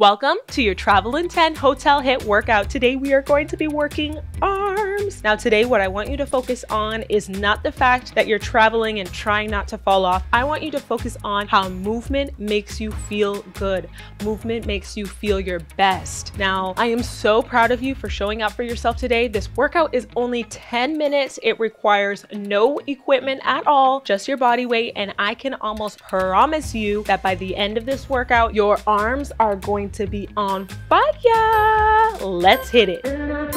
Welcome to your Travel Intent Hotel HIIT workout. Today we are going to be working arms. Now today what I want you to focus on is not the fact that you're traveling and trying not to fall off. I want you to focus on how movement makes you feel good. Movement makes you feel your best. Now I am so proud of you for showing up for yourself today. This workout is only 10 minutes. It requires no equipment at all, just your body weight. And I can almost promise you that by the end of this workout, your arms are going to be on fire. Let's hit it.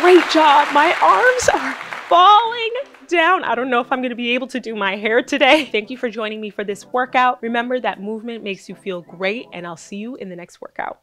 Great job. My arms are falling down. I don't know if I'm going to be able to do my hair today. Thank you for joining me for this workout. Remember that movement makes you feel great, and I'll see you in the next workout.